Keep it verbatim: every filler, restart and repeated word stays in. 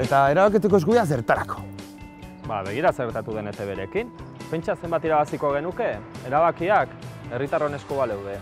Eta erabakituko eskubidea zertarako? Ba, begira zertatu den E T B-rekin. Pentsa zenbat irabaziko genuke, erabakiak herritarron esku baleude.